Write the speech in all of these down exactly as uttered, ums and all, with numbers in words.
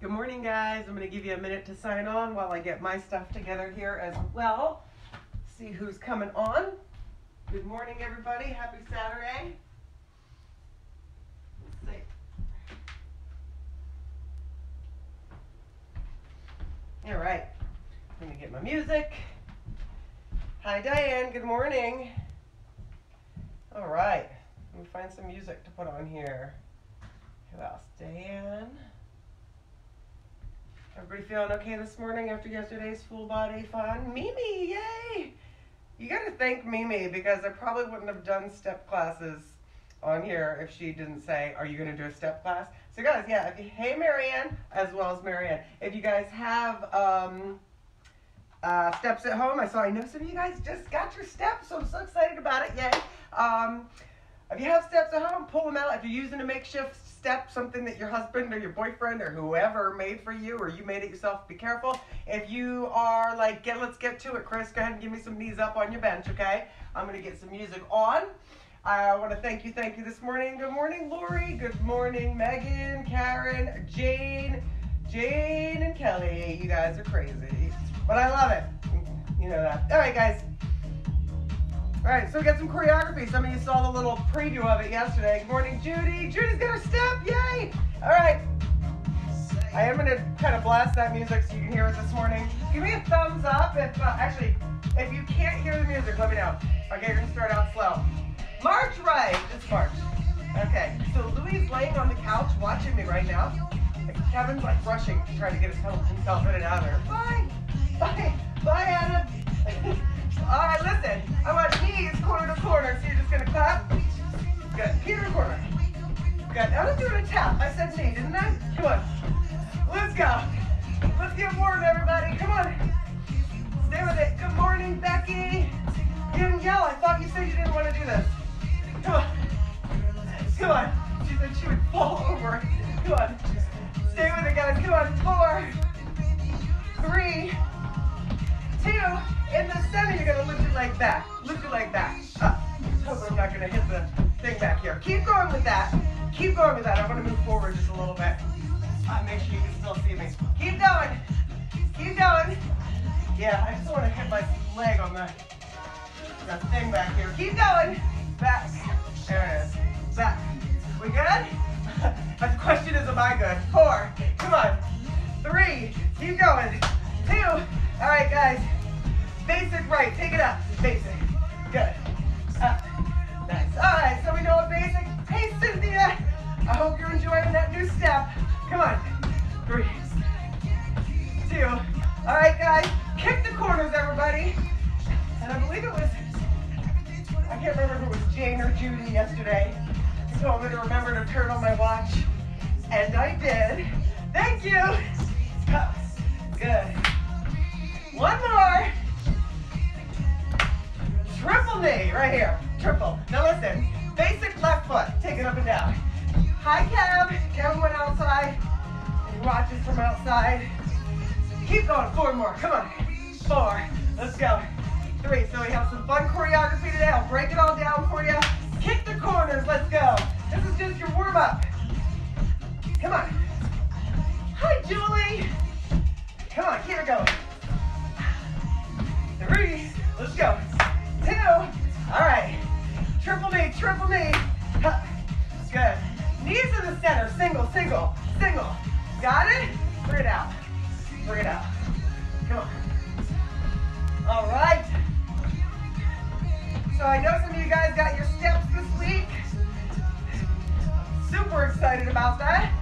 Good morning, guys. I'm going to give you a minute to sign on while I get my stuff together here as well. See who's coming on. Good morning, everybody. Happy Saturday. Let's see. All right. I'm going to get my music. Hi, Diane. Good morning. All right. Let me find some music to put on here. Who else? Diane. Everybody feeling okay this morning after yesterday's full body fun? Mimi, yay! You gotta thank Mimi, because I probably wouldn't have done step classes on here if she didn't say, are you gonna do a step class? So guys, yeah, if you, hey Marianne, as well as Marianne. If you guys have um, uh, steps at home, I saw, I know some of you guys just got your steps, so I'm so excited about it, yay! Um, if you have steps at home, pull them out. If you're using a makeshift step, something that your husband or your boyfriend or whoever made for you, or you made it yourself, be careful. If you are like, get, let's get to it, Chris, go ahead and give me some knees up on your bench, okay? I'm going to get some music on. I want to thank you, thank you this morning. Good morning, Lori. Good morning, Megan, Karen, Jane, Jane and Kelly. You guys are crazy, but I love it. You know that. All right, guys. All right, so we got some choreography. Some of you saw the little preview of it yesterday. Good morning, Judy. Judy's got her step, yay! All right. I am gonna kind of blast that music so you can hear it this morning. Give me a thumbs up if, uh, actually, if you can't hear the music, let me know. Okay, we're gonna start out slow. March right, just march. Okay, so Louie's laying on the couch watching me right now. Kevin's like rushing to try to get himself in and out of her. Bye, bye, bye, Adam. All right, listen, I want knees corner to corner, so you're just going to clap. Good, Peter to corner. Good, now let's do a tap. I said knee, didn't I? Come on. Let's go. Let's get warm, everybody. Come on. Stay with it. Good morning, Becky. You didn't yell. I thought you said you didn't want to do this. Come on. Come on. She said she would fall over. Come on. Stay with it, guys. Come on. Four. Three. Two. In the center, you're going to lift your leg back. Lift your leg back. Up. Hopefully I'm not going to hit the thing back here. Keep going with that. Keep going with that. I want to move forward just a little bit. Uh, make sure you can still see me. Keep going. Keep going. Yeah, I just want to hit my leg on the, the thing back here. Keep going. Back. There it is. Back. We good? The question is, am I good? Four. Come on. Three. Keep going. Two. All right, guys. Basic right, take it up, basic, good, up, nice. All right, so we know a basic, hey Cynthia, I hope you're enjoying that new step, come on, three, two, all right guys, kick the corners everybody, and I believe it was, I can't remember if it was Jane or Judy yesterday, who told me to remember to turn on my watch, and I did, thank you, up, good, one more. Triple knee, right here, triple. Now listen, basic left foot, take it up and down. Hi, Kev, Kev went outside, he watches from outside. Keep going, four more, come on, four, let's go, three. So we have some fun choreography today, I'll break it all down for you. Kick the corners, let's go. This is just your warm up. Come on. Hi, Julie. Come on, keep it going. Three, let's go. Two. All right. Triple knee, triple knee. Huh. Good. Knees in the center. Single, single, single. Got it? Bring it out. Bring it out. Come on. All right. So I know some of you guys got your steps this week. Super excited about that.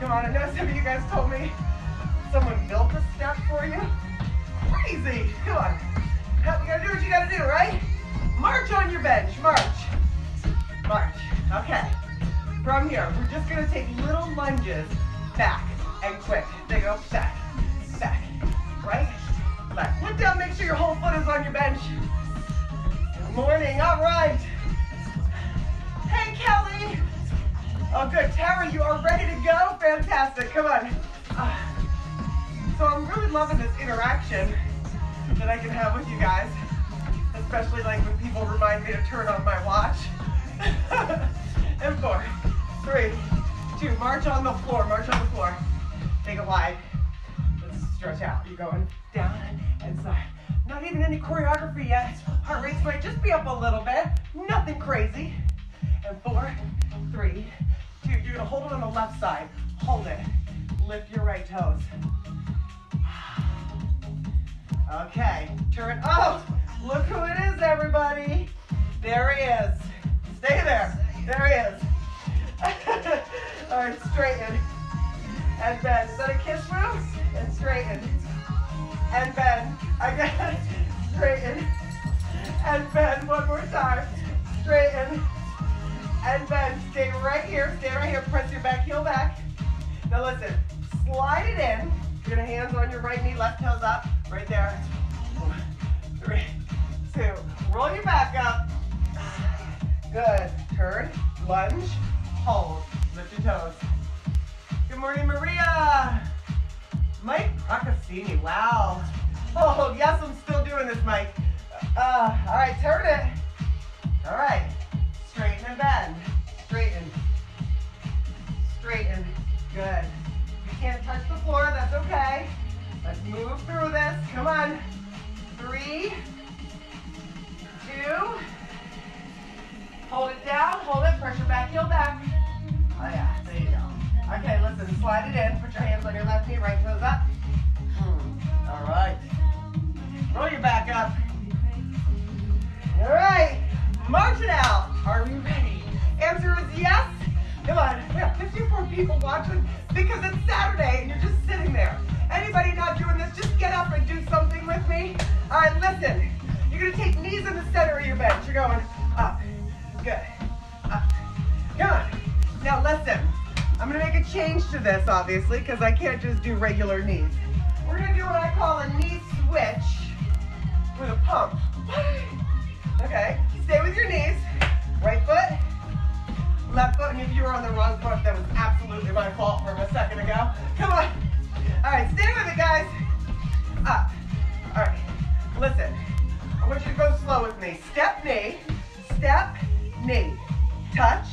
Come on. I know some of you guys told me someone built this step for you. Crazy. Come on. You gotta do what you gotta do, right? March on your bench, march, march, okay. From here, we're just gonna take little lunges back and quick. They go back, back, right, left. Look down, make sure your whole foot is on your bench. Good morning, all right. Hey, Kelly. Oh, good, Tara, you are ready to go? Fantastic, come on. Uh, so I'm really loving this interaction that I can have with you guys, especially like when people remind me to turn on my watch. And four, three, two, march on the floor, march on the floor. Take to like, let's stretch out. You're going down and side. Not even any choreography yet. Heart rates might just be up a little bit. Nothing crazy. And four, three, two. You're going to hold it on the left side. Hold it. Lift your right toes. Okay, turn out. Look who it is, everybody. There he is. Stay there. There he is. All right, straighten. And bend. Is that a kiss move? And straighten. And bend. Again. Straighten. And bend. One more time. Straighten. And bend. Stay right here. Stay right here. Press your back heel back. Now listen. Slide it in. You're going to hands on your right knee, left toes up. Right there. One, three, two. Roll your back up. Good. Turn. Lunge. Hold. Lift your toes. Good morning, Maria. Mike Procaccini. Wow. Oh, yes, I'm still doing this, Mike. Uh, all right, turn it. All right. Straighten and bend. Straighten. Straighten. Good. You can't touch the floor. That's okay. Let's move through this. Come on. Three. Two. Hold it down. Hold it. Press your back heel back. Oh, yeah. There you go. Okay, listen. Slide it in. Put your hands on your left knee. Right toes up. Hmm. All right. Roll your back up. All right. March it out. Are we ready? Answer is yes. Come on. We have fifty-four people watching because it's Saturday and you're just sitting there. Anybody not doing this, just get up and do something with me. All right, listen. You're going to take knees in the center of your bench. You're going up. Good. Up. Come on. Now, listen. I'm going to make a change to this, obviously, because I can't just do regular knees. We're going to do what I call a knee switch with a pump. Okay. Stay with your knees. Right foot. Left foot. And if you were on the wrong foot, that was absolutely my fault from a second ago. Come on. All right, stay with it, guys. Up. All right, listen. I want you to go slow with me. Step knee, step knee, touch,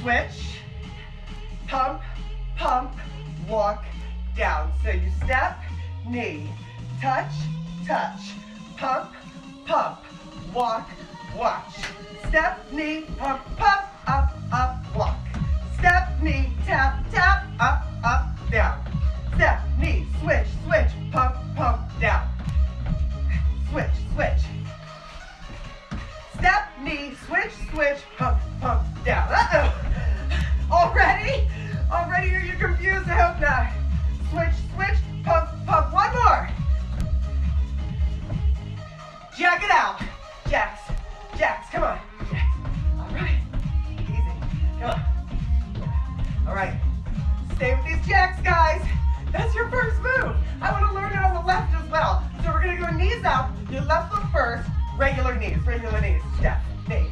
switch, pump, pump, walk down. So you step knee, touch, touch, pump, pump, walk, watch. Step knee, pump, pump, up, up, walk. Step knee, tap, tap, up, up, down. Step, knee, switch, switch, pump, pump, down. Switch, switch. Step, knee, switch, switch, pump, pump, down. Uh-oh. Already? Already are you confused? I hope not. Switch, switch, pump, pump. One more. Jack it out. Jacks, jacks, come on. Jacks. All right. Easy. Come on. All right. Stay with these jacks, guys. That's your first move. I want to learn it on the left as well. So we're going to go knees out, your left foot first, regular knees, regular knees. Step, knee,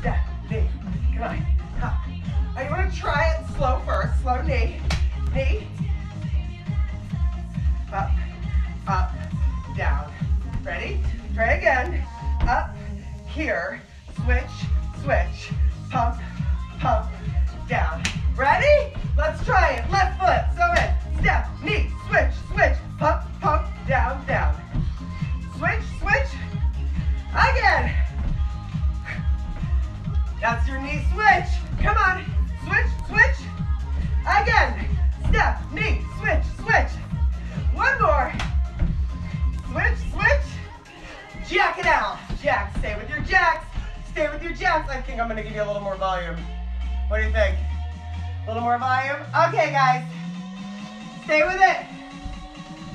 step, knee. Come on, hop. Now you want to try it slow first, slow knee, knee, up, up, down. Ready? Try again. Up, here, switch, switch, pump, pump, down. Ready? Let's try it. Left foot, so in. Step, knee, switch, switch, pump, pump, down, down. Switch, switch. Again. That's your knee switch. Come on. Switch, switch. Again. Step, knee, switch, switch. One more. Switch, switch. Jack it out. Jack, stay with your jacks. Stay with your jacks. I think I'm going to give you a little more volume. What do you think? A little more volume. Okay, guys. Stay with it.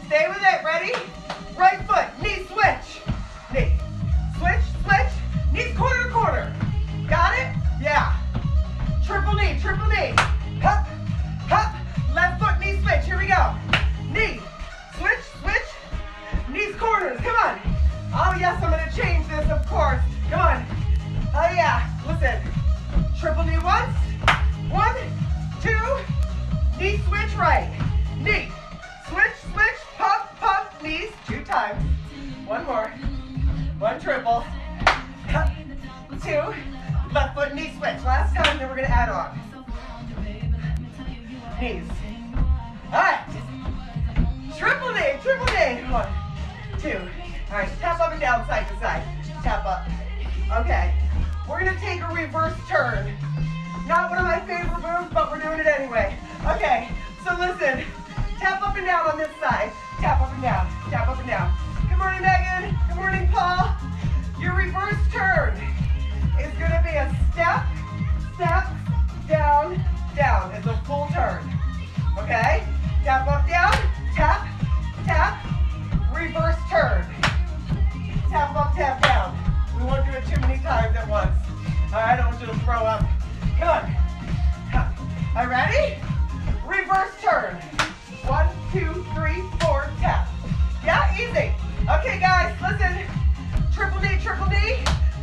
Stay with it. Ready? Right foot. Knee switch. Knee. Switch, switch. Knees quarter to quarter. Got it? Yeah. Triple knee, triple knee. Hop, hop. Left foot, knee switch. Here we go. Knee. Switch, switch. Knees corners. Come on. Oh, yes, I'm going to change this, of course. Come on. Oh, yeah. Listen. Triple knee once. One. Two, knee switch right, knee, switch, switch, pump, pump, knees, two times. One more, one triple, two, left foot, knee switch. Last time, then we're going to add on. Knees, All right, triple knee, triple knee. One, two. All right, tap up and down, side to side. Tap up. Okay, we're gonna take a reverse turn. Not one of my favorite moves, but we're doing it anyway. Okay, so listen, tap up and down on this side. Tap up and down, tap up and down. Good morning, Megan. Good morning, Paul. Your reverse turn is gonna be a step, step, down, down. It's a full turn. Okay, tap up, down, tap, tap, reverse turn. Tap up, tap down. We won't do it too many times at once. All right, I don't want you to throw up. Come on. All right, ready? Reverse turn. One, two, three, four, tap. Yeah, easy. Okay, guys, listen. Triple knee, triple knee.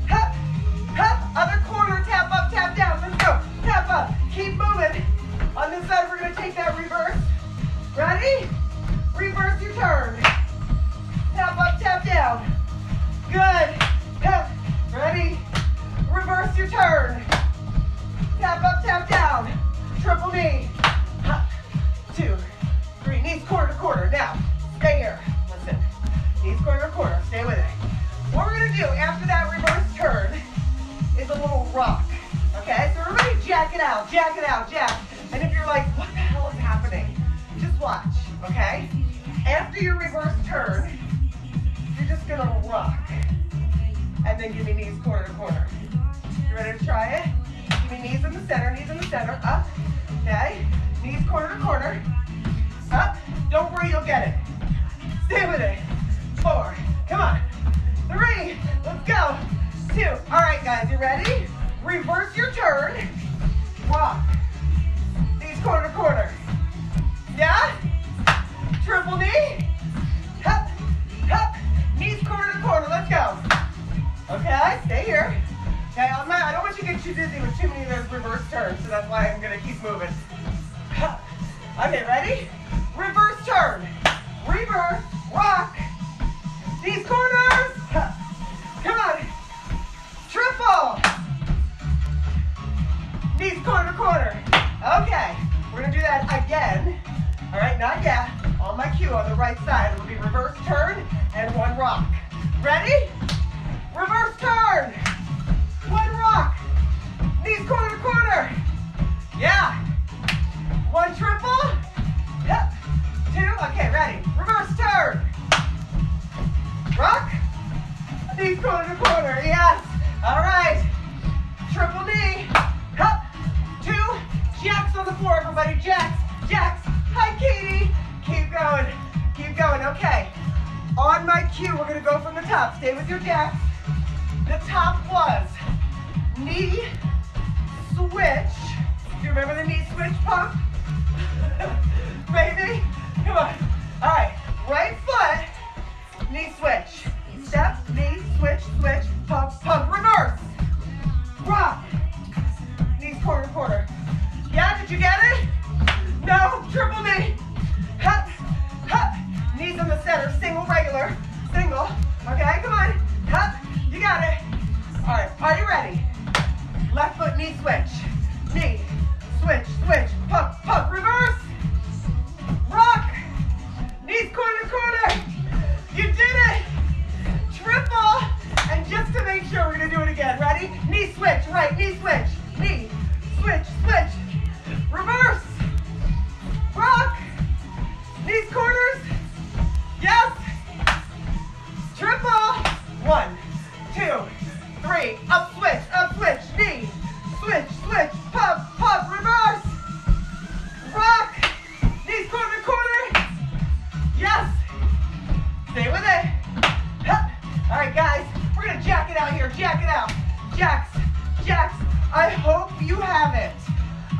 Hop, hop, other corner, tap up, tap down. Let's go. Tap up, keep moving. On this side, we're going to take that reverse. Ready? Reverse your turn. Tap up, tap down. Good. Tap. Ready? Reverse your turn. Tap up, tap down. Triple knee. Hop. Two, three. Knees quarter to quarter. Now, stay here. Listen. Knees quarter to quarter. Stay with it. What we're going to do after that reverse turn is a little rock. Okay? So everybody jack it out. Jack it out. Jack. And if you're like, what the hell is happening? Just watch, okay? After your reverse turn, you're just gonna rock. And then give me knees corner to corner. You ready to try it? Give me knees in the center, knees in the center, up, okay? Knees corner to corner, up. Don't worry, you'll get it. Stay with it. Four, come on. Three, let's go. Two, all right guys, you ready? Reverse your turn, rock. Corner, corner. Yeah? Triple knee. Hop, hop. Knees corner to corner. Let's go. Okay, stay here. Okay, I'm not, I don't want you to get too dizzy with too many of those reverse turns, so that's why I'm going to keep moving. Hop. Okay, ready? Reverse turn. Reverse. Rock. These corners. Hop. Come on. Triple. Knees corner to corner. Okay. We're going to do that again, all right, not yet, on my cue on the right side. It will be reverse turn and one rock. Ready? Reverse turn, one rock, knees corner to corner, yeah, one triple, yep, two, okay, ready, reverse turn, rock, knees corner to corner, yes, all right, triple knee, up, two, jacks on the floor, everybody. Jacks, jacks. Hi, Katie. Keep going. Keep going. Okay. On my cue, we're going to go from the top. Stay with your jacks. The top was knee switch. Do you remember the knee switch pump? Maybe? Come on. All right. Right foot, knee switch. Step, knee switch, switch, pump, pump. Reverse. Rock. Knees quarter, quarter. Yeah, did you get it? No, triple knee. Hup, hup. Knees in the center, single, regular, single. Okay, come on. Hup, you got it. All right, are you ready? Left foot, knee switch. Knee, switch, switch, pump, pump, reverse. Rock. Knees corner, corner. You did it. Triple. And just to make sure, we're going to do it again. Ready? Knee switch, right, knee switch. Knee, switch, switch. Reverse, rock, knees corners, yes, triple, one, two, three, up switch, up switch, knee, switch, switch, pump, pump, reverse, rock, knees corner, corner, yes, stay with it, hup. All right guys, we're going to jack it out here, jack it out, jacks, jacks, I hope you have it.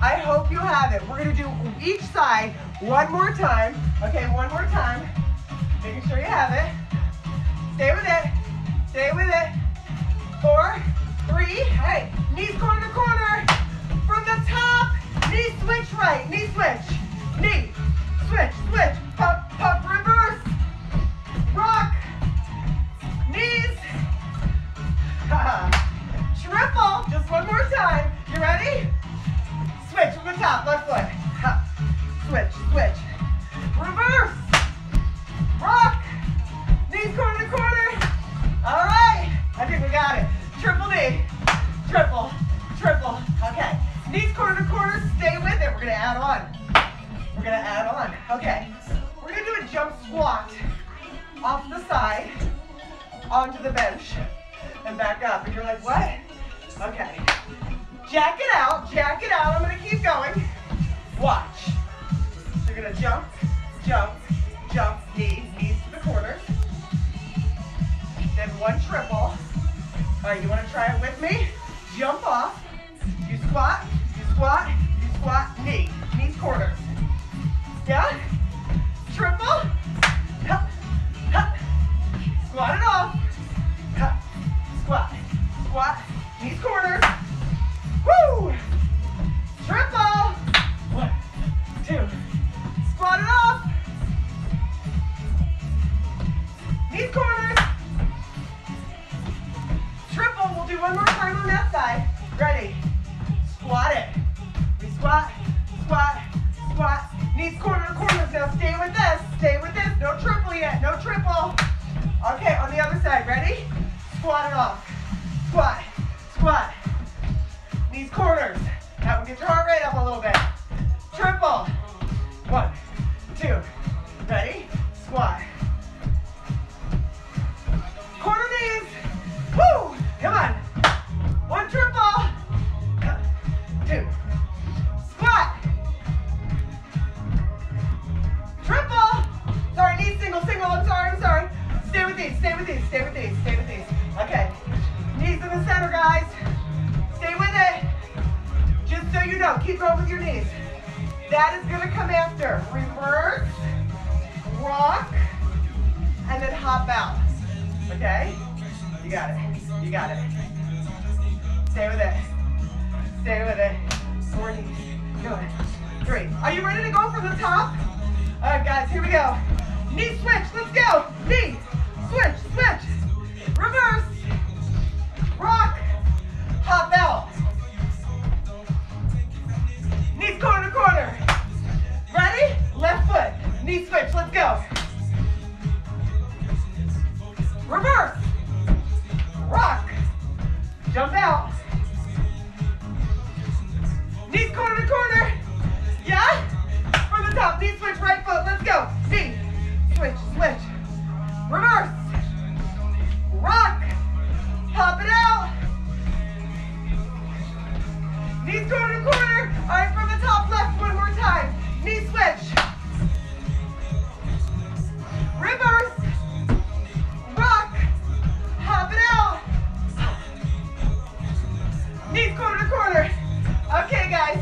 I hope you have it. We're going to do each side one more time. Okay, one more time. Making sure you have it. Stay with it. Stay with it. Four, three, hey. Knees corner to corner. From the top, knee switch right. Knee switch. Knee. Switch, switch. Pump, pump, reverse. Rock. Knees. Triple. Just one more time. You ready? Switch from the top, left foot, hop, switch, switch, reverse, rock, knees corner to corner. All right, I think we got it. Triple knee, triple, triple. Okay, knees corner to corner, stay with it. We're gonna add on, we're gonna add on. Okay, we're gonna do a jump squat off the side, onto the bench, and back up. And you're like, what? Okay, jack it out, jack it out. I'm gonna keep going. Watch. You're gonna jump, jump, jump, knees, knees to the corner. Then one triple. Alright, you wanna try it with me? Jump off. You squat, you squat, you squat, knee, knees corner. Yeah? Triple. Hup, hup. Squat it off. Hup. Squat, squat, knees corner. Woo! Triple. One, two. Squat it off. Knees corners. Triple. We'll do one more time on that side. Ready? Squat it. We squat, squat, squat. Knees corner to corners. Now stay with this. Stay with this. No triple yet. No triple. Okay, on the other side. Ready? Squat it off. Squat, squat. Knees corners. Now we get your heart rate up a little bit. Triple. One, two, ready, squat. Corner knees, woo, come on. One triple, two, squat. Triple, sorry, knees single, single, I'm sorry, I'm sorry. Stay with these, stay with these, stay with these, stay with these. Okay, knees in the center, guys. Stay with it. Just so you know, keep going with your knees. That is gonna come after. Reverse, rock, and then hop out. Okay? You got it. You got it. Stay with it. Stay with it. Four knees. Good. Three. Are you ready to go from the top? All right, guys, here we go. Knee switch. Let's go. Knee. Switch. Switch. Reverse. Rock. Hop out. Knees corner to corner. Ready? Left foot. Knee switch. Let's go. Reverse. Rock. Jump out. Knees corner to corner. Yeah? From the top. Knee switch. Right foot. Let's go. Knee. Switch. Switch. Reverse. Rock. Pop it out. Knees corner to corner. All right, from the top left, one more time. Knee switch. Reverse. Rock. Hop it out. Knees corner to corner. Okay, guys.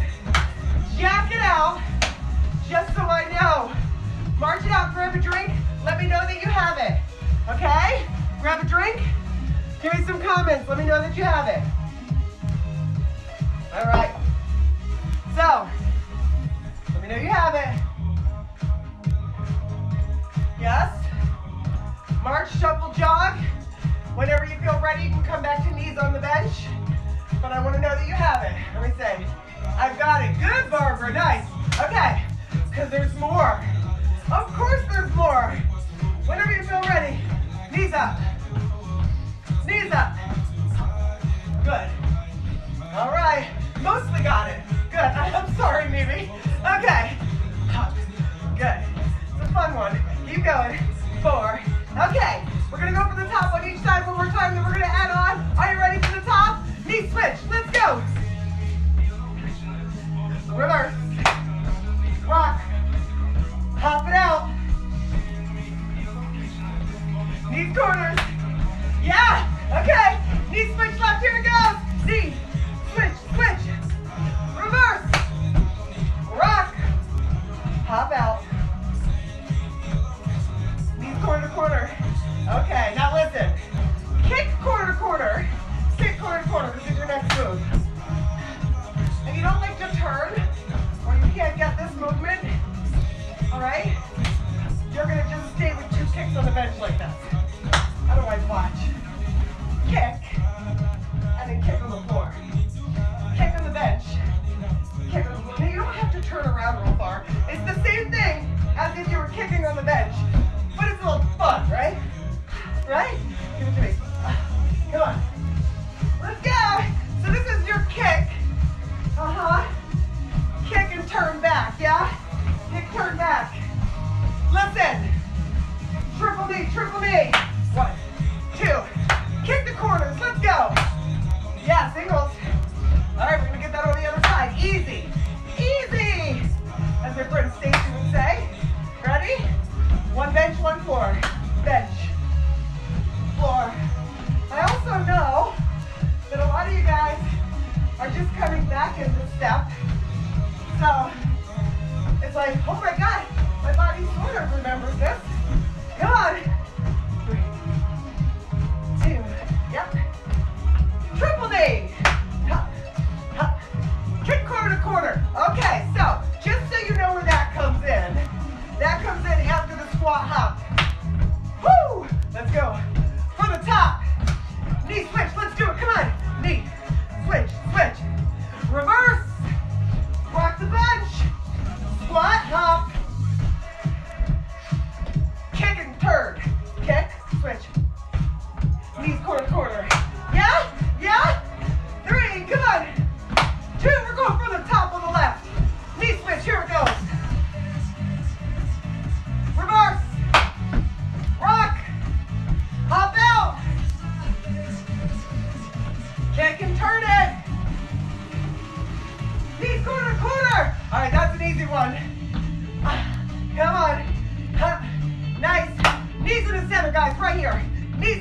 Jack it out. Just so I know. March it out. Grab a drink. Let me know that you have it. Okay? Grab a drink. Give me some comments. Let me know that you have it. All right. So, let me know you have it. Yes? March, shuffle, jog. Whenever you feel ready, you can come back to knees on the bench. But I want to know that you have it. Let me say, I've got it. Good, Barbara. Nice. Okay. Because there's more. Of course there's more. Whenever you feel ready. Knees up. Knees up. Good. All right. Mostly got it. Good. I'm sorry, Mimi. Okay. Good. It's a fun one. Keep going. Four. Okay. We're going to go from the top on each side one more time, then we're going to add on. Are you ready for the top? Knee switch. Let's go. Reverse. Rock. Hop it out. Knees corners. Yeah. Okay. Knee switch left. Here it goes. Knee. Switch. Switch. Reverse, rock, hop out, knees corner to corner. Okay, now listen, kick corner to corner, kick corner to corner, this is your next move. If you don't like to turn, or you can't get this movement, all right, you're going to just stay with two kicks on the bench like this. Otherwise, watch. Kick, and then kick on the floor. Kick on the bench. Kick on the floor. You don't have to turn around real far. It's the same thing as if you were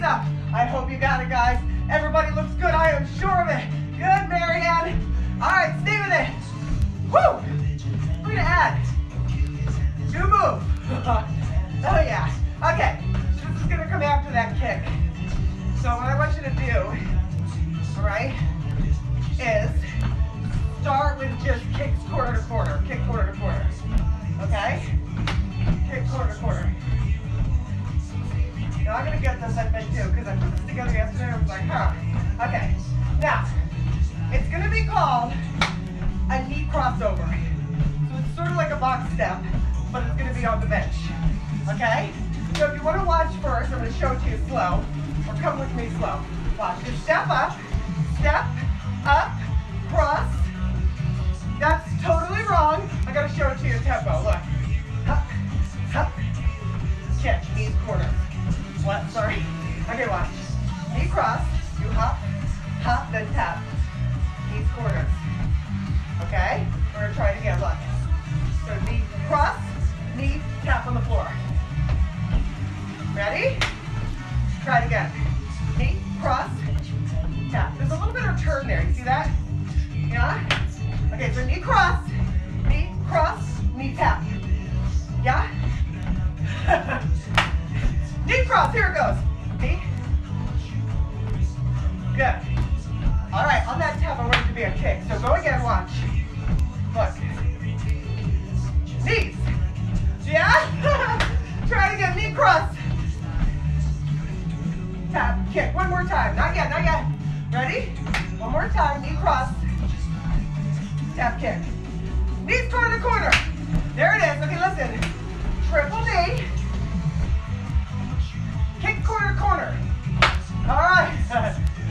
up. I hope you got it, guys. Everybody looks good, I am sure of it. Good, Marianne. All right, stay with it. Woo! We're gonna add. Do move. Oh yeah. Okay, this is gonna come after that kick. So what I want you to do, all right, is start with just kicks quarter to quarter, kick quarter to quarter, okay? Kick quarter to quarter. Now I'm gonna get this, I bet too, because I put this together yesterday and I was like, huh. Okay, now, it's gonna be called a knee crossover. So it's sort of like a box step, but it's gonna be on the bench, okay? So if you wanna watch first, I'm gonna show it to you slow, or come with me slow. Watch, just step up, step up, cross. That's totally wrong. I gotta show it to you in tempo, look. Hup, hup, kick, knee quarter. What, sorry? Okay, watch. Knee cross, you hop, hop, then tap. Knee quarters. Okay? We're gonna try it again, look. So knee cross, knee tap on the floor. Ready? Try it again. Knee cross, tap. There's a little bit of turn there, you see that? Yeah? Okay, so knee cross, knee cross, knee tap. Yeah? Knee cross, here it goes. Knee. Good. All right, on that tap, I want it to be a kick. So go again, watch. Look. Knees. Yeah? Try it again, knee cross. Tap, kick, one more time. Not yet, not yet. Ready? One more time, knee cross. Tap, kick. Knees corner to corner. There it is, okay, listen. Triple knee. Kick corner, corner. All right,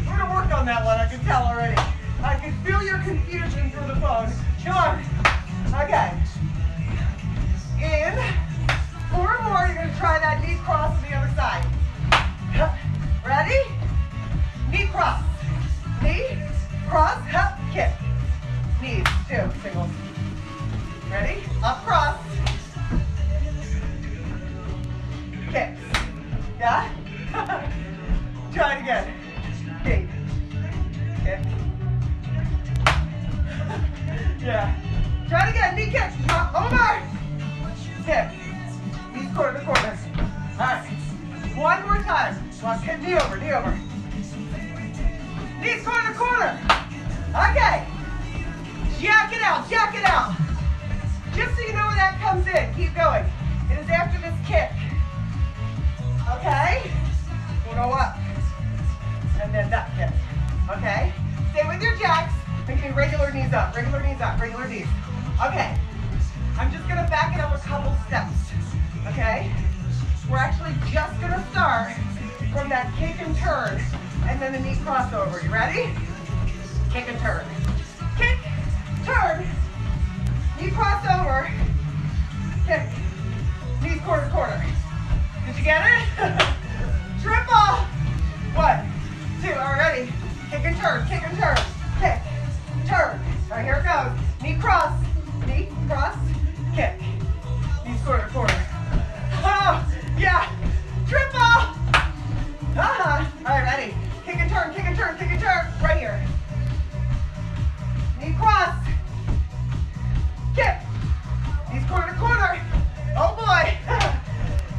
we're gonna work on that one, I can tell already. I can feel your confusion through the phone. Come on, okay. In, four more, you're gonna try that knee cross to the other side. Ready? Knee cross, knee, cross, up, kick. Knees, two, singles. Ready? Up, cross. Kick. Yeah? Try it again. Kick. Kick. Yeah. Try it again. Knee kick. Over. Kick. Knees corner to corner. All right. One more time. Walk. Knee over. Knee over. Knees corner to corner. Okay. Jack it out. Jack it out. Just so you know where that comes in. Keep going. It is after this kick. Okay, we'll go up, and then that kick, okay? Stay with your jacks, making regular knees up, regular knees up, regular knees. Okay, I'm just gonna back it up a couple steps, okay? We're actually just gonna start from that kick and turn, and then the knee crossover, you ready? Kick and turn, kick, turn, knee crossover, kick, knees quarter to quarter. Did you get it? Triple. One, two, already. Kick and turn, kick and turn, kick, turn. All right, here it goes. Knee cross, knee cross, kick. Knees quarter to quarter. Oh, yeah. Triple. Uh-huh. All right, ready. Kick and turn, kick and turn, kick and turn. Right here. Knee cross, kick. Knees quarter to quarter. Oh, boy.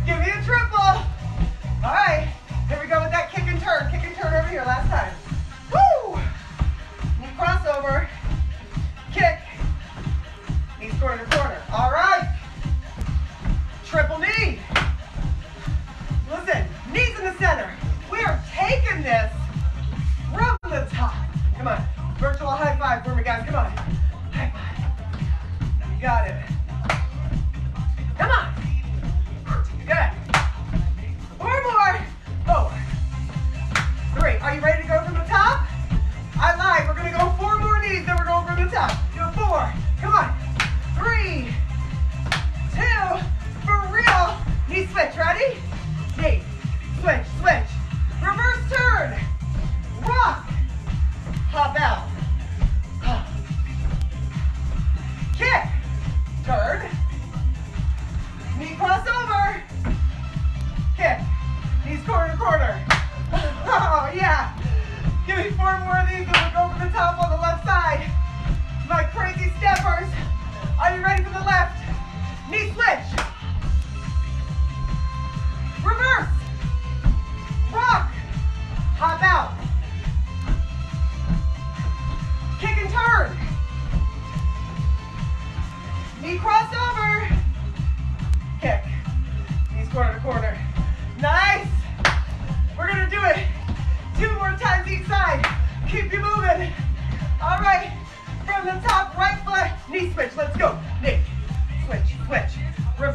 Give me a triple. All right, here we go with that kick and turn. Kick and turn over here, last time. Woo! Knee crossover, kick, knees corner to corner. All right, triple knee. Listen, knees in the center. We are taking this from the top. Come on, virtual high five for me, guys, come on. High five, you got it. Come on. Good. Four more. Four. Three. Are you ready to go from the top? I lied. We're going to go four more knees, then we're going from the top. Do four. Come on. Three. Two. For real. Knee switch. Ready? Knee. Switch. Switch. Reverse turn. Rock. Hop out. Hop. Kick. Turn. Knee crossover. Kick. Knees corner to corner.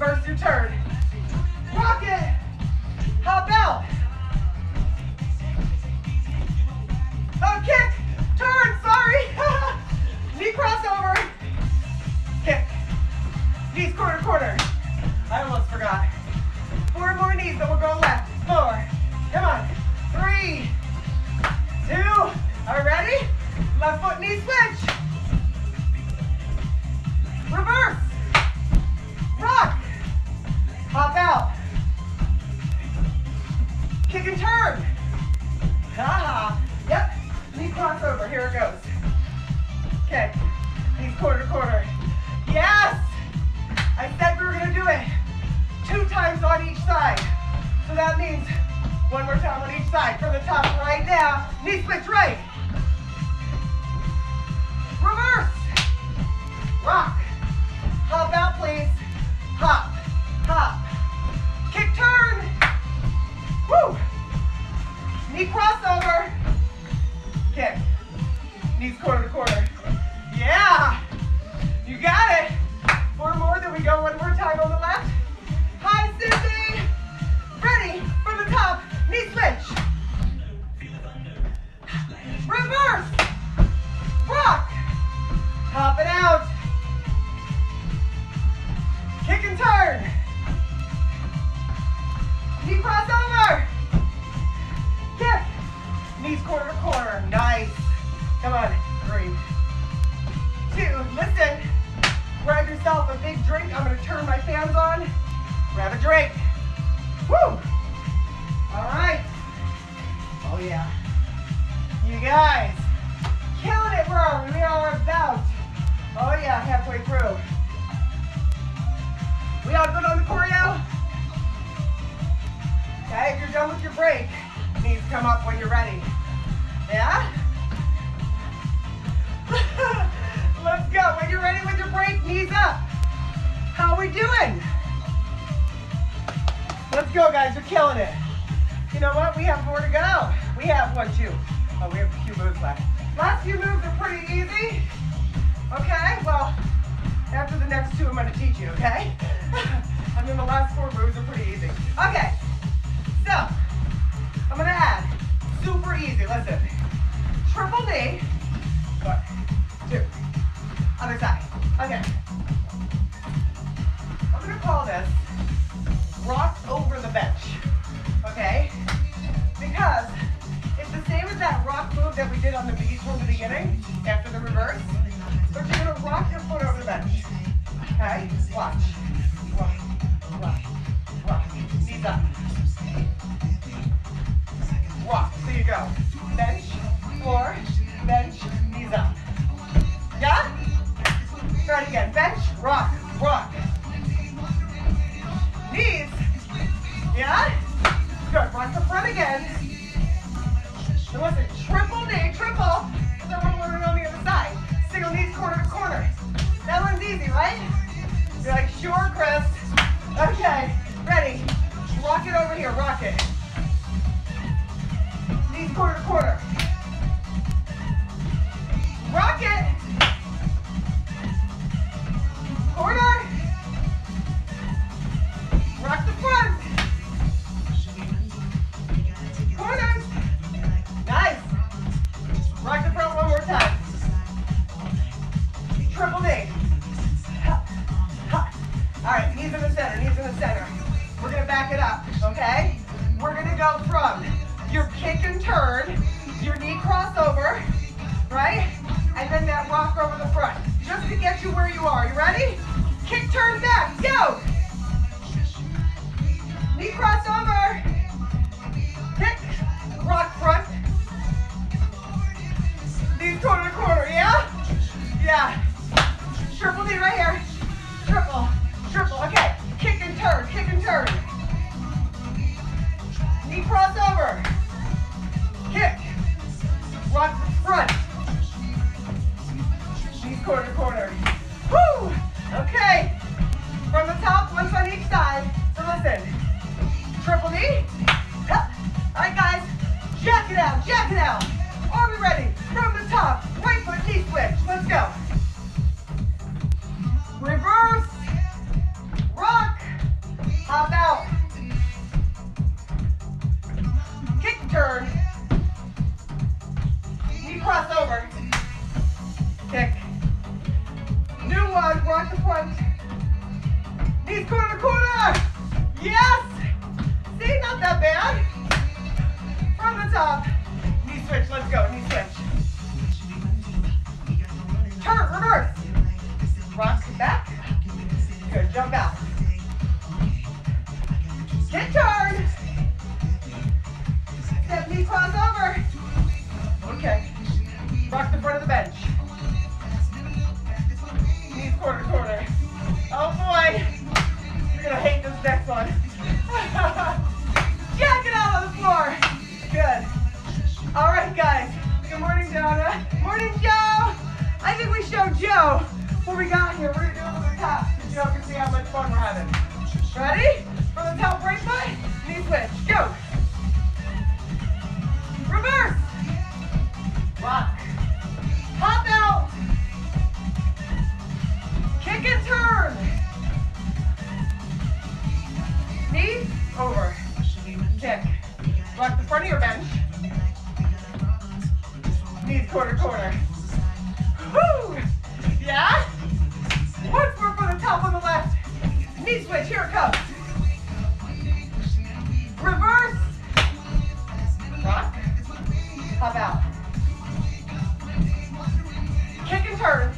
reverse your turn. Rock it. Hop out. A kick. Turn, sorry. Knee crossover. Kick. Knees quarter, quarter. I almost forgot. Four more knees, then we'll go left. Four. Come on. Three. Two. Are you ready? Left foot knee switch. Reverse. Rock. Hop out. Kick and turn. Ha. Yep. Knee crossover. Here it goes. Okay. Knees quarter quarter. Yes. I said we were going to do it two times on each side. So that means one more time on each side. From the top right now. Knee switch right. Reverse. Rock. Hop out, please. Hop, hop. Kick, turn. Woo. Knee crossover. Kick. Knees quarter to quarter. Yeah. You got it. Four more, then we go one more time on the left. High sitting. Ready for the top. Knee switch. Reverse. Rock. Hop it out. Kick and turn. Knee crossover. Kick. Knees quarter to corner. Nice. Come on. Three. Two. Listen. Grab yourself a big drink. I'm going to turn my fans on. Grab a drink. Woo. All right. Oh, yeah. You guys. Killing it, bro. We are about. Oh, yeah. Halfway through. We all good on the choreo? Okay, if you're done with your break, knees come up when you're ready. Yeah? Let's go. When you're ready with your break, knees up. How we doing? Let's go, guys. You're killing it. You know what? We have more to go. We have one, two. Oh, we have a few moves left. Last few moves are pretty easy. Okay, well, after the next two, I'm going to teach you, okay? I mean, the last four moves are pretty easy. Okay, so I'm going to add super easy. Listen, triple knee. One, two. Other side. Okay. I'm going to call this rock over the bench, okay? Because it's the same as that rock move that we did on the beach from the beginning after the reverse. But you're going to rock your foot over the bench. Okay? Watch. Rock. Rock. Rock. Knees up. Rock. So you go. Bench. Floor. Bench. Knees up. Yeah? Try it again. Bench. Rock. Rock. Knees. Yeah? Good. Rock the front again. There was a triple knee. Triple. And then we're learning on the other side. Single knees corner to corner. That one's easy, right? You're like, sure, Chris. Okay, ready. Rock it over here, rock it. Knees corner to corner. Rock it. Corner. Rock the front. Corner. Nice. Rock the front one more time. Triple knee. Hop, hop. All right, knees in the center, knees in the center. We're going to back it up, okay? We're going to go from your kick and turn, your knee crossover, right? And then that rock over the front, just to get you where you are. You ready? Kick, turn, back, go! Knee crossover. Kick, rock front. Knees corner to corner, yeah? Yeah. Triple knee right here. Triple, triple. Okay. Kick and turn, kick and turn. Knee crossover. Kick. Rock front. Knees corner, corner. Woo! Okay. From the top. Ready? From the top right foot, knee switch, go. Reverse. Rock. Hop out. Kick and turn. Knee over. Kick. Rock the front of your bench. Knees corner, corner. Woo! Yeah? One more for the top on the left. Knee switch, here it comes. Reverse. Rock. Hop out. Kick and turn.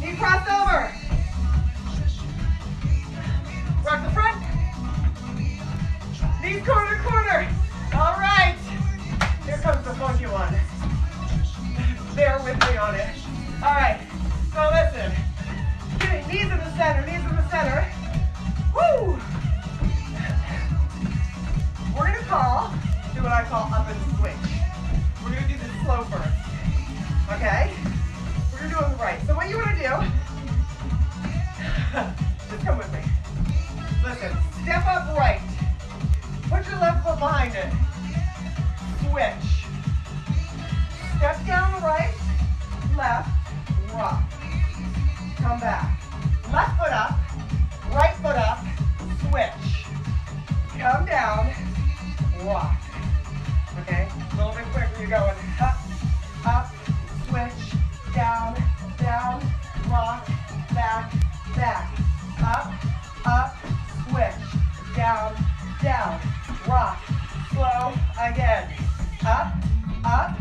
Knee crossed over. Rock the front. Knees corner, corner. All right. Here comes the funky one. Bear with me on it. All right. So listen. Knees in the center, knees in the center. Woo! We're going to call, do what I call up and switch. We're going to do this slow first. Okay? We're going to do it right. So what you want to do, just come with me. Listen, step up right. Put your left foot behind it. Switch. Step down right, left, rock. Come back. Left foot up, right foot up, switch. Come down, walk. Okay, a little bit quicker. You're going up, up, switch, down, down, rock, back, back. Up, up, switch, down, down, rock. Slow again. Up, up,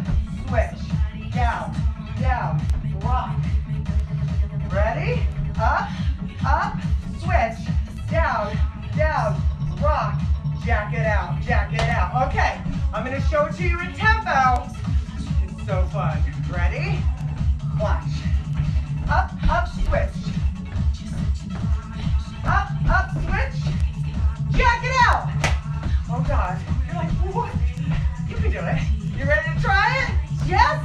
switch, down, down, rock. Ready? Up, up, switch, down, down, rock, jack it out, jack it out. Okay, I'm gonna show it to you in tempo. It's so fun. Ready? Watch. Up, up, switch. Up, up, switch. Jack it out. Oh God, you're like, what? You can do it. You ready to try it? Yes?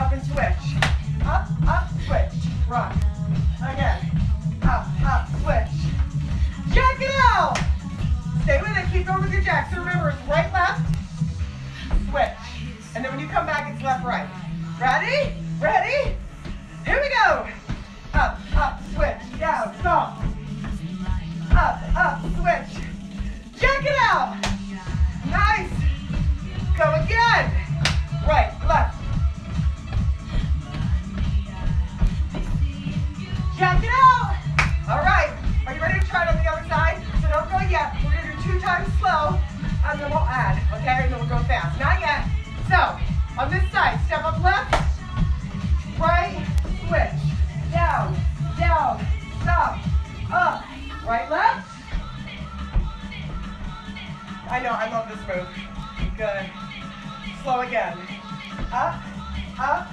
Up and switch. Up, up, switch, rock. Again, up, up, switch. Jack it out! Stay with it, keep going with your jack. So remember, it's right, left, switch. And then when you come back, it's left, right. Ready? Ready? Here we go. Up, up, switch, down, stop. Up, up, switch. Jack it out! Nice! Go again. Right, left. Jack it out! All right, are you ready to try it on the other side? So don't go yet. We're gonna do two times slow, and then we'll add, okay? And then we'll go fast. Not yet. So, on this side, step up left, right, switch, down, down, stop, up, right, left. I know, I love this move. Good. Slow again. Up, up,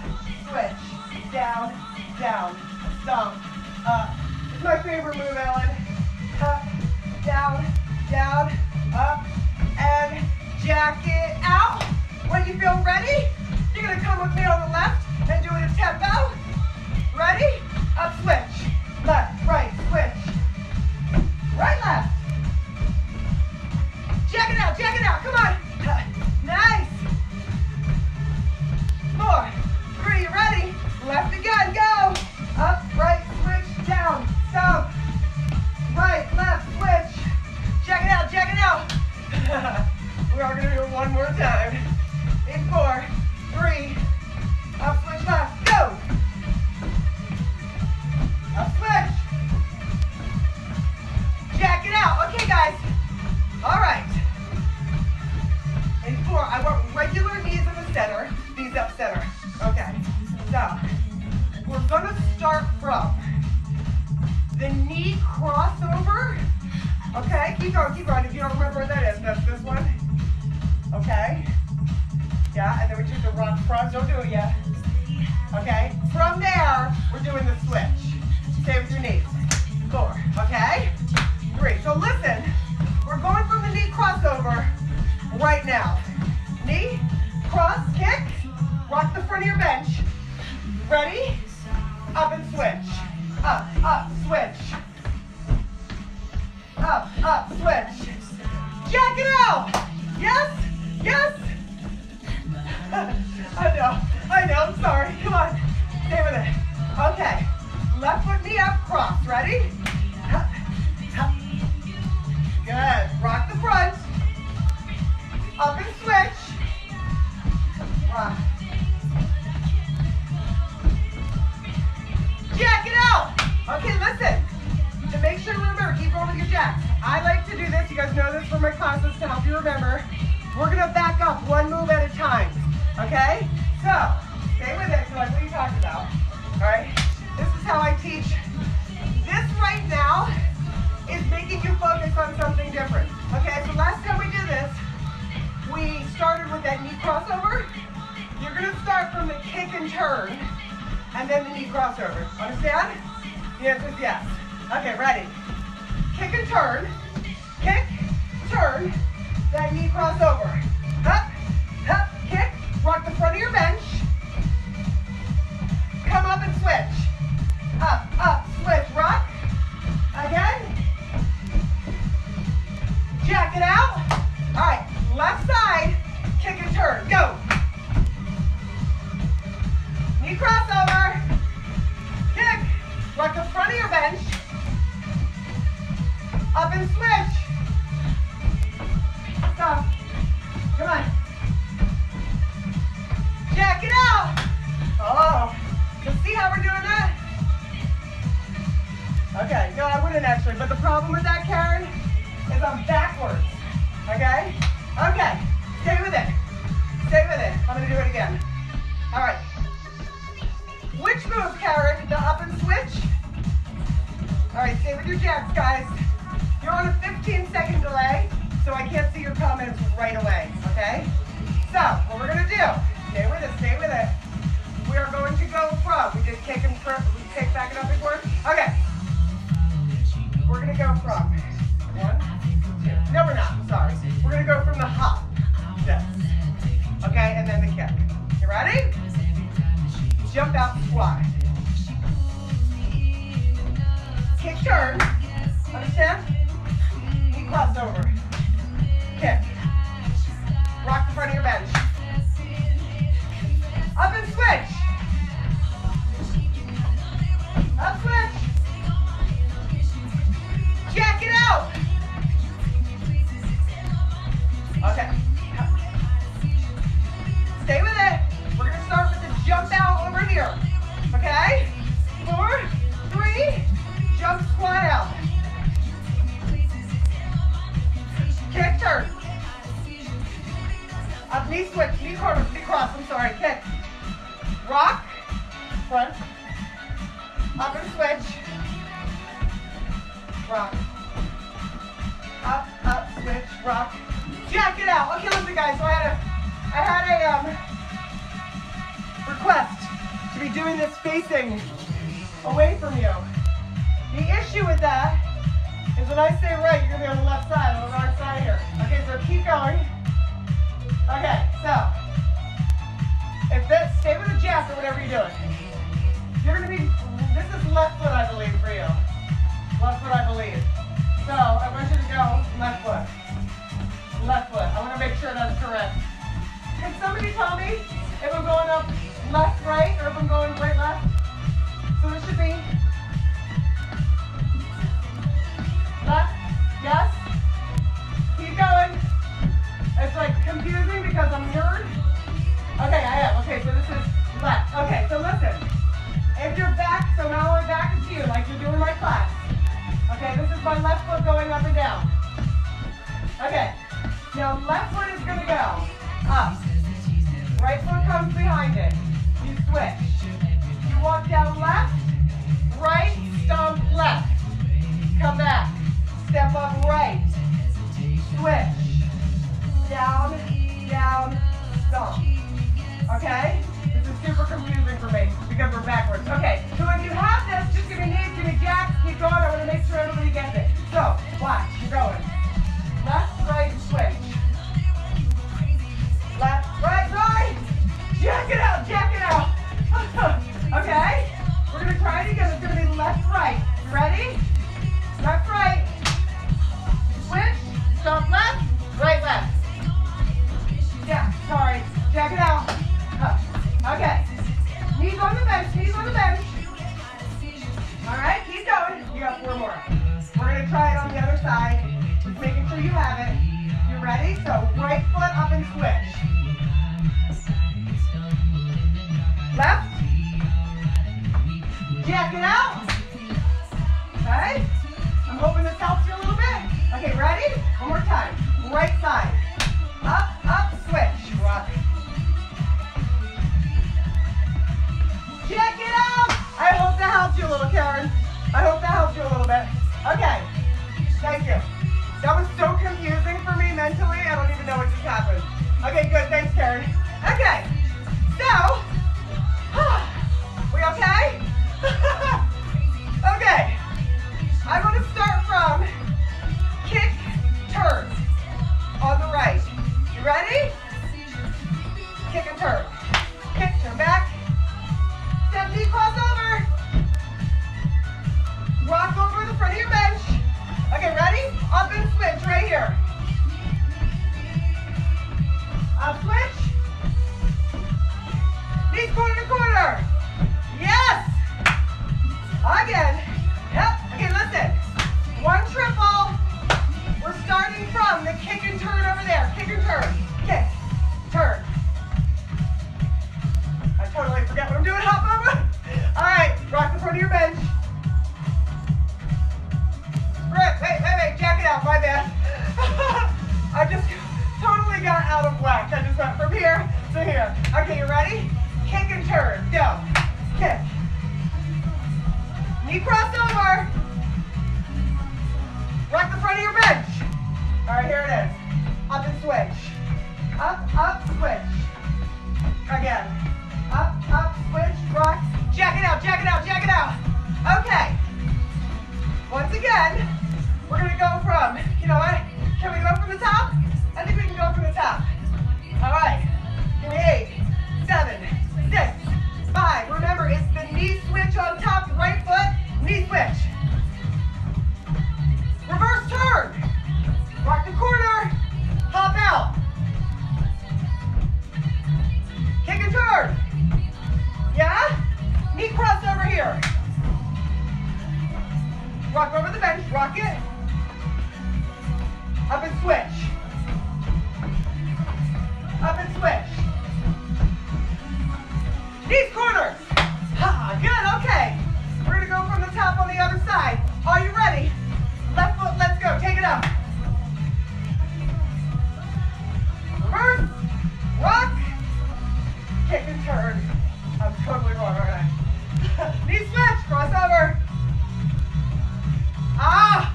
switch, down, down, stop. Up. It's my favorite move, Ellen. Up, down, down, up, and jack it out. When you feel ready, you're gonna come with me on the left and do it in tempo. Ready? Up, switch. Left, right, switch. Right, left. Jack it out, jack it out, come on. Nice. More. Three, ready? Left again, go. Up, right, switch, down, stop. Right, left, switch. Check it out, check it out. We are going to do it one more time. In four, three, up, switch, left, go. Up, switch. Check it out. Okay, guys. All right. In four, I want regular knees in the center, knees up center. Okay, so. We're gonna start from the knee crossover. Okay, keep going, keep going. If you don't remember what that is, that's this one. Okay. Yeah, and then we took the rock front. Don't do it yet. Okay. From there, we're doing the switch. Stay with your knees. Four. Okay. Three. So listen, we're going from the knee crossover right now. Knee, cross, kick, rock the front of your bench. Ready? Up and switch. Up, up, switch. up, up, switch. Jack it out. Yes, yes. I know, I know, I'm sorry. Come on, stay with it. Okay, left foot knee up, cross. Ready? Good, rock the front. Up and switch. Rock. Jack it out. Okay, listen. To make sure you remember, keep rolling your jacks. I like to do this. You guys know this from my classes to help you remember. We're going to back up one move at a time. Okay? So, stay with it. So like, what are you talking about? All right? This is how I teach. This right now is making you focus on something different. Okay? So last time we did this, we started with that knee crossover. You're going to start from the kick and turn, and then the knee crossover. Understand? The answer is yes. Okay, ready. Kick and turn. Kick, turn, that knee crossover. Up, up, kick, rock the front of your bench. Come up and switch. Up, up, switch, rock. Again. Jack it out. All right, left side, kick and turn, go. Knee crossover, kick, rock the front of your bench, up and switch, stop, come on, jack it out, oh, you see how we're doing that? Okay, no I wouldn't actually, but the problem with that, Karen, is I'm backwards, okay? Okay, stay with it, stay with it, I'm gonna do it again, all right. Which move, Karen? The up and switch? All right, stay with your jacks, guys. You're on a fifteen second delay, so I can't see your comments right away, okay? So, what we're gonna do, stay with it, stay with it. We are going to go from, we did kick and turn, we kick back and up and forth. Okay. We're gonna go from one, two. No, we're not, sorry. We're gonna go from the hop, this. Okay, and then the kick. You ready? Jump out, squat. Kick, turn. Understand? Knee crossover. Kick. Rock the front of your bench. Up and switch. Up, switch. Jack it out. Okay. Stay with it. We're going to start with the jump out over here, okay? Four, three, jump squat out. Kick, turn. Up, knee switch, knee corner, knee cross, I'm sorry, kick. Rock, front. Up and switch. Rock. Up, up, switch, rock. Jack it out. Okay, listen guys, so I had a, I had a, um, request to be doing this facing away from you. The issue with that is when I say right, you're gonna be on the left side, on the right side here. Okay, so keep going. Okay, so if that's, stay with the jack or whatever you're doing. You're gonna be, this is left foot I believe for you. Left foot I believe. So I want you to go left foot. Left foot, I wanna make sure that's correct. Can somebody tell me if I'm going up left, right, or if I'm going right, left? So this should be left, yes. Keep going. It's like confusing because I'm nerd. Okay, I am. Okay, so this is left. Okay, so listen. If you're back, so now we're back to you, like you're doing my class. Okay, this is my left foot going up and down. Okay, now left foot is going to go up. Right foot comes behind it. You switch. You walk down left, right, stomp left. Come back. Step up right. Switch. Down, down, stomp. Okay? This is super confusing for me because we're backwards. Okay, so if you have this, just give me knees, give me jacks, keep going. I want to make sure everybody gets it. So, watch. You're going. Left, right, switch. Left, right, right. Jack it out, jack it out. Okay? We're going to try it again. It's going to be left, right. Ready? Left, right. ready? So right foot up and switch. Left. Jack it out. Okay. I'm hoping this helps you a little bit. Okay, ready? One more time. Right side. Up, up, switch. Rock. Check it out! I hope that helped you a little, Karen. I hope that helped you a little bit. Okay. Thank you. That was so confusing for me mentally. I don't even know what just happened. Okay, good. Thanks, Karen. Okay. So, we okay? Okay. I'm going to start from kick, turn on the right. You ready? Kick and turn. Kick, turn back. Knee cross over. Rock over the front of your bench. Okay, ready? Up and switch right here. Up, switch. Knees corner to corner. Yes. Again. Yep. Okay, listen. One triple. We're starting from the kick and turn over there. Kick and turn. Kick. Turn. I totally forget what I'm doing. Hop over. All right, rock the front of your bench. Wait, wait, wait, wait, jack it out, my bad. I just totally got out of whack. I just went from here to here. Okay, you ready? Kick and turn, go. Kick. Knee crossover. Rock the front of your bench. All right, here it is. Up and switch. Up, up, switch. Again. Up, up, switch, rock. Jack it out, jack it out, jack it out. Okay. Once again, we're going to go from, you know what? Can we go from the top? I think we can go from the top. All right. Give me eight, seven, six, five. Remember, it's the knee switch on top, right foot, knee switch. Reverse turn. Rock the corner. Hop out. Kick and turn. Yeah? Knee cross over here. Rock over the bench. Rock it. Up and switch. Up and switch. Knees corners. Ah, good. Okay. We're going to go from the top on the other side. Are you ready? Left foot, let's go. Take it up. Reverse. Rock. Kick and turn. I'm totally wrong, aren't I? Knee switch. Crossover. Ah!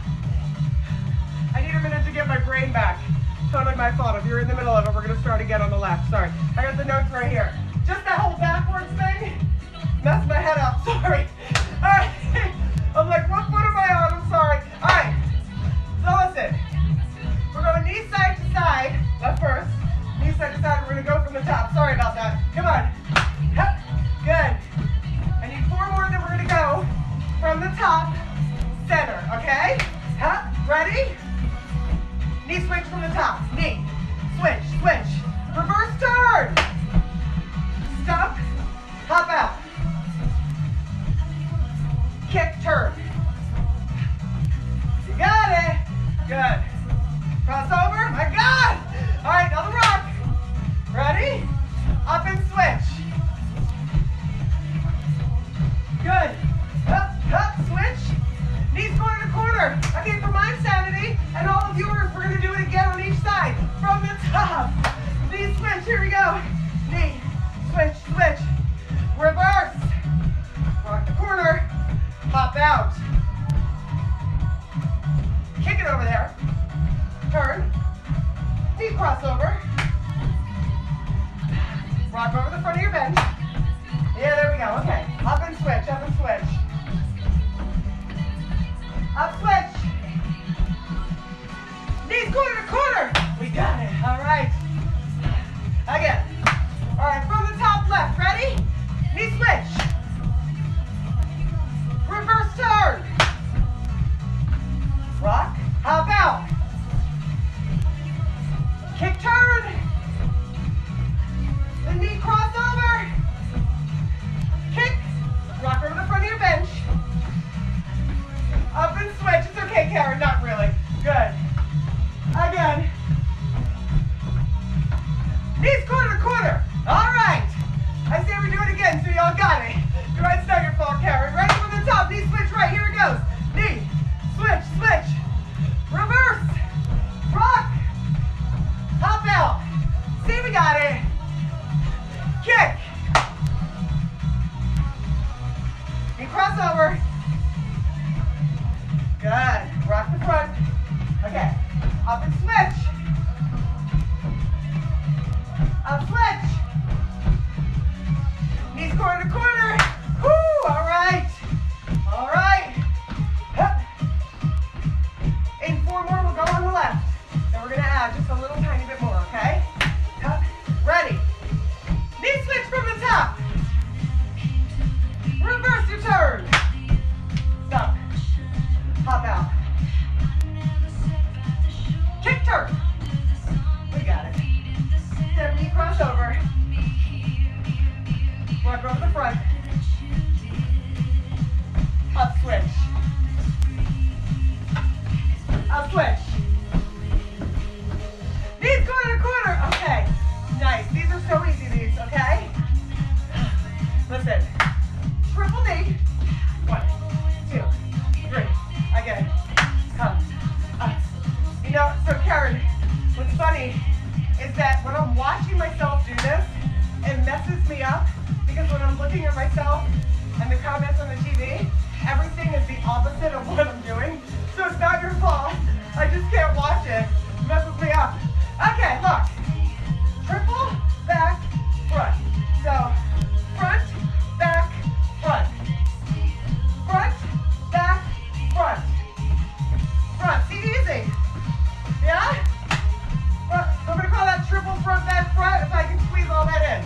I need a minute to get my brain back. Totally my fault. If you're in the middle of it, we're going to start again on the left. Sorry. I got the notes right here. Just that whole backwards thing messed my head up. Sorry. All right. I'm like, what foot am I on? I'm sorry. All right. So listen. We're going knee side to side. Left first. Knee side to side. We're going to go from the top. Sorry about that. Come on. Yep. Good. I need four more, then we're going to go from the top, center. Okay? Yep. Ready? Knee switch from the top. Knee. Switch. Switch. Reverse turn. Stop. Hop out. Kick, turn. You got it. Good. Cross over. My God. All right, another rock. Ready? Up and switch. Good. Up, up, switch. Knees corner to corner. Okay, for my sanity and all of yours, we're going to do it again on each side. From the top. Knee switch. Here we go. Knee. Switch, switch. Reverse. Rock the corner. Pop out. Kick it over there. Turn. Knee crossover. Rock over the front of your bench. Yeah, there we go. Okay. Up and switch. Up and switch. Up, switch. Knees corner to corner. We got it. All right. Again. All right. From the top left. Ready? Knee switch. Reverse turn. Rock. Hop out. Kick turn. The knee cross over. Kick. Rock over the front of your bench. Up and switch. It's okay, Karen. Not really. Good. Again. Up and switch. Up, switch. Knees corner to corner. Woo, all right. All right. Yep. In four more, we'll go on the left. Then we're going to add just a little tiny bit more, okay? Yep. Ready. Knee switch from the top. Reverse your turn. Stop. Hop out. Kick turn. We got it. Step knee crossover. Walk over the front. Up switch. Up switch. Knees corner to corner. Okay. Nice. These are so easy, these, okay? Listen. Triple knee. One, two, three. Again. Come. Up. You know, so Karen, what's funny is that when I'm watching myself do this, it messes me up because when I'm looking at myself and the comments on the T V, everything is the opposite of what I'm doing. So it's not your fault. I just can't watch it. It messes me up. Okay, look. Triple, back, front. So front, back, front. Front, back, front. Front. See, easy. Yeah? Well, I'm going to call that triple front, back, front if I can squeeze all that in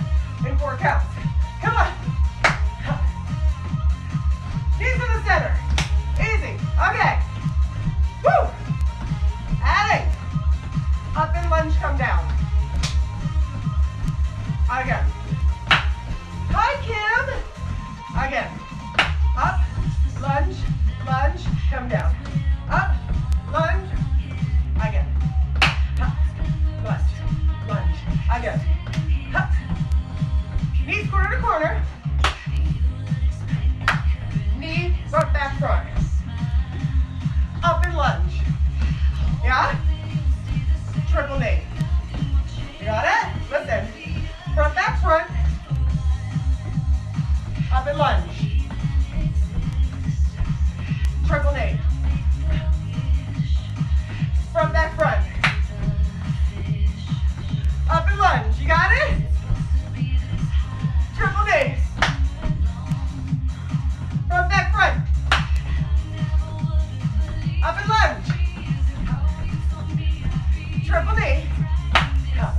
in four counts. Come on. Knees in the center. Easy. Okay. Woo. Add it. Up and lunge, come down. Again. Hi, Kim. Again. Up, lunge, lunge, come down. Up, lunge, again. Up, lunge, lunge, again. Up. Knees corner to corner. Knee, front, back, front. Up and lunge. Yeah? Triple knee. You got it? Listen. Front, back, front. Up and lunge. Triple knee. Front, back, front. Up and lunge. You got it? Triple knee. Front, back, front. Up and lunge. Triple knee.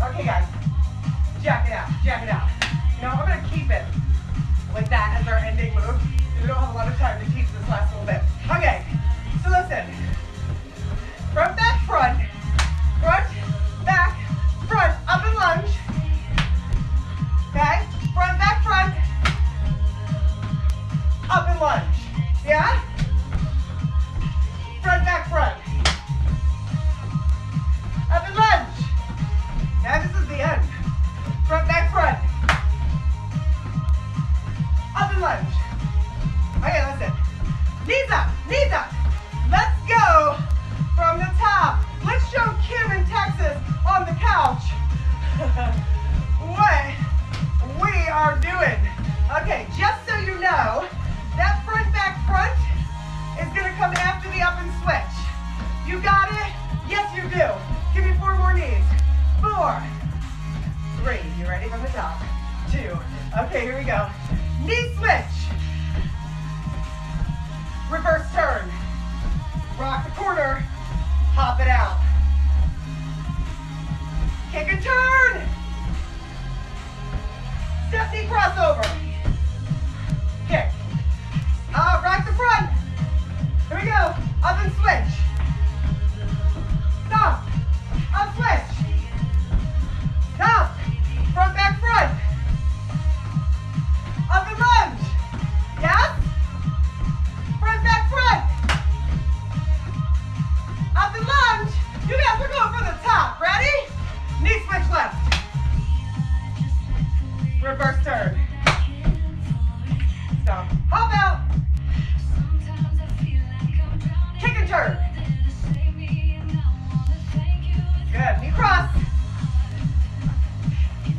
Okay, guys. Jack it out, jack it out. You know, I'm going to keep it with that as our ending move. We don't have a lot of time to teach this last little bit. Okay, so listen. Front, back, front. Front, back, front. Up and lunge. Okay, front, back, front. Up and lunge. Yeah? Front, back, front. Up and lunge. Now this is the end. Front, back, front. Up and lunge. Okay, listen. Knees up, knees up. Let's go from the top. Let's show Kim in Texas on the couch what we are doing. Okay, just so you know, that front, back, front is going to come after the up and switch. You got it? Yes, you do. Give me four more knees. Four. Three. You ready from the top? Two. Okay, here we go. Knee switch. Reverse turn. Rock the corner. Hop it out. Kick and turn. Step knee crossover. Kick. Uh, rock the front. Here we go. Up and switch. Stop. Up switch. Stop. Front, back, front. Up and lunge. Yes? Front, back, front. Up and lunge. You guys are going for the top. Ready? Knee switch left. Reverse turn. Stop. Hop out. Kick and turn. Good. Knee cross.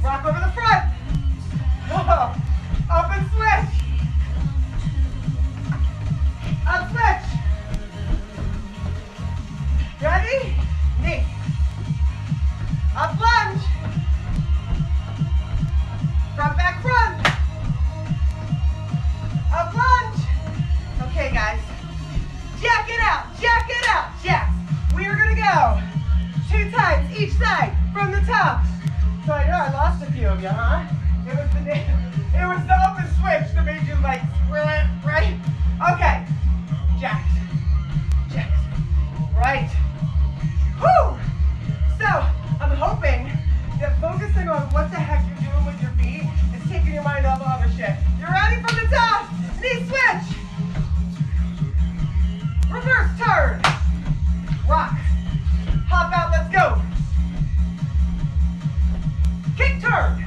Rock over the front. Oh, up and switch. Up, switch. Ready? Knee. side from the top. So I know I lost a few of you, huh? It was the it was the open switch that made you like right. Okay, jacks, jacks, right. Woo! So I'm hoping that focusing on what the heck you're doing with your feet is taking your mind off all the shit. You're ready from the top. Knee switch. Reverse turn. Rock. Hop out, let's go. Kick turn.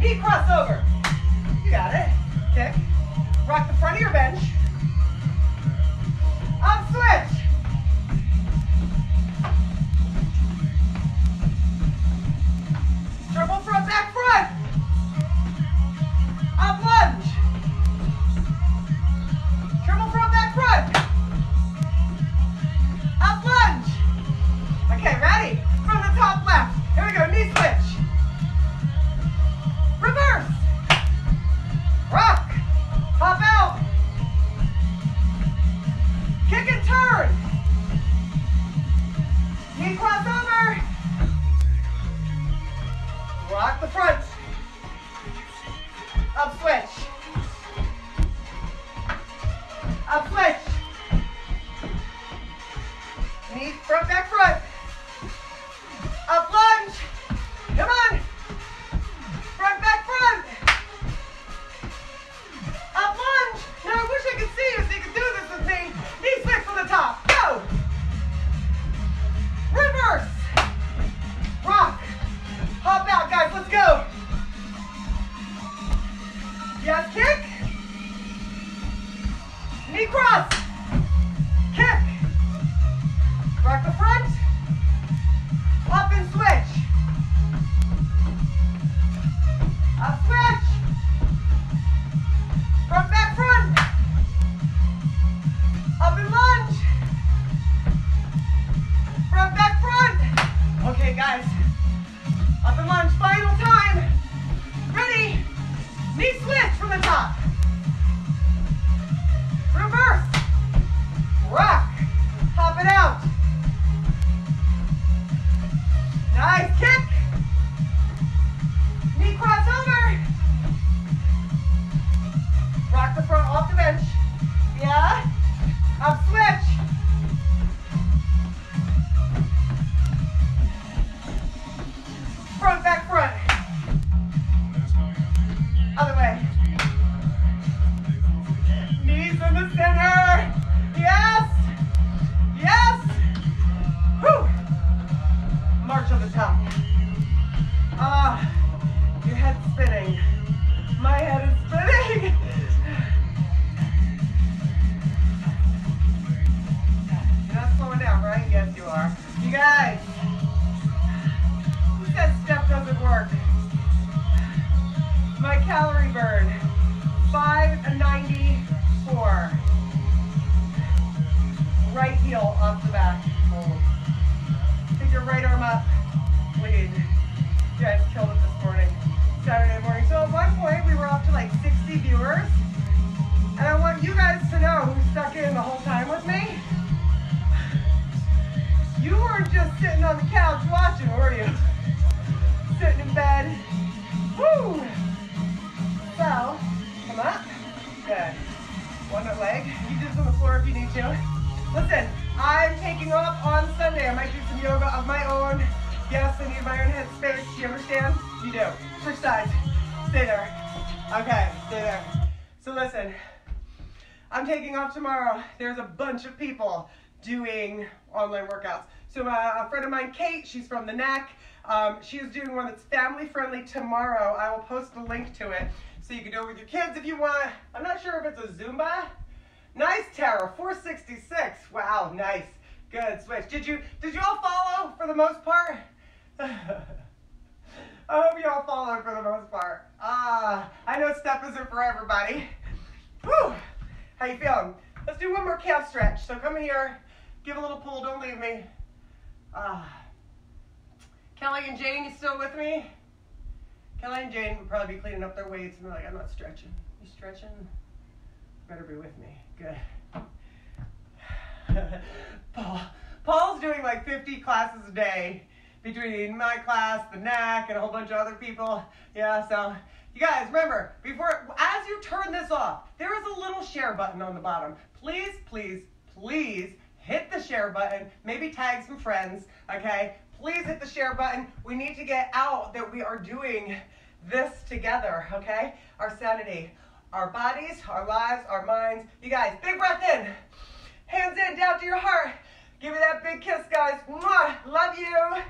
Knee crossover. You got it. Kick. Rock the front of your bench. Up switch. Triple front, back front. Up lunge. Triple front, back front. Up lunge. Okay, ready? From the top left. Here we go, knee switch. Reverse. Rock. Hop out. Kick and turn. Knee cross over. Rock the front. Up switch. Up switch. Knee front, back front. Up lunge. Come on. Front, back front. Up lunge. Now I wish I could see you so you could do this with me. Knee switch from the top. Go. Reverse. Rock. Hop out, guys. Let's go. Yes, kick. Knee cross, kick, rock the front, up and switch, up switch, front back front, up and lunge, front back front. Okay guys, up and lunge, final time, ready, knee switch from the top. Reverse, rock, hop it out. Nice kick, knee cross over. Rock the front off the bench, yeah, up switch. Front, back, front. Other way. In the center. Yes. Yes. Woo. March on the top. Ah, uh, your head's spinning. My head is spinning. You're not slowing down, right? Yes, you are. You guys, that step doesn't work. My calorie burn, five ninety. Four. Right heel off the back. Hold. Take your right arm up. Lead. You guys killed it this morning. Saturday morning. So at one point we were up to like sixty viewers. And I want you guys to know who stuck in the whole time with me. You weren't just sitting on the couch watching, were you? Sitting in bed. Woo! So, come up. Good. One leg. You do this on the floor if you need to. Listen, I'm taking off on Sunday. I might do some yoga of my own. Yes, I need my own headspace. Do you understand? You do. Switch sides. Stay there. Okay, stay there. So listen, I'm taking off tomorrow. There's a bunch of people doing online workouts. So my, a friend of mine, Kate, she's from the N A C. Um, she is doing one that's family friendly tomorrow. I will post the link to it. So you can do it with your kids if you want. I'm not sure if it's a Zumba. Nice, Tara, four sixty-six. Wow, nice, good switch. Did you did you all follow for the most part? I hope you all followed for the most part. Ah, I know step isn't for everybody. Woo, how you feeling? Let's do one more calf stretch. So come in here, give a little pull, don't leave me. Ah, Kelly and Jane, you still with me? Kelly and Jane would probably be cleaning up their weights and they're like, I'm not stretching. You stretching? Better be with me. Good. Paul, Paul Paul's doing like fifty classes a day between my class, the N A C, and a whole bunch of other people. Yeah, so you guys remember, before, as you turn this off, there is a little share button on the bottom. Please, please, please hit the share button. Maybe tag some friends, okay? Please hit the share button. We need to get out that we are doing this together, okay? Our sanity, our bodies, our lives, our minds. You guys, big breath in. Hands in, down to your heart. Give me that big kiss, guys. Mwah! Love you.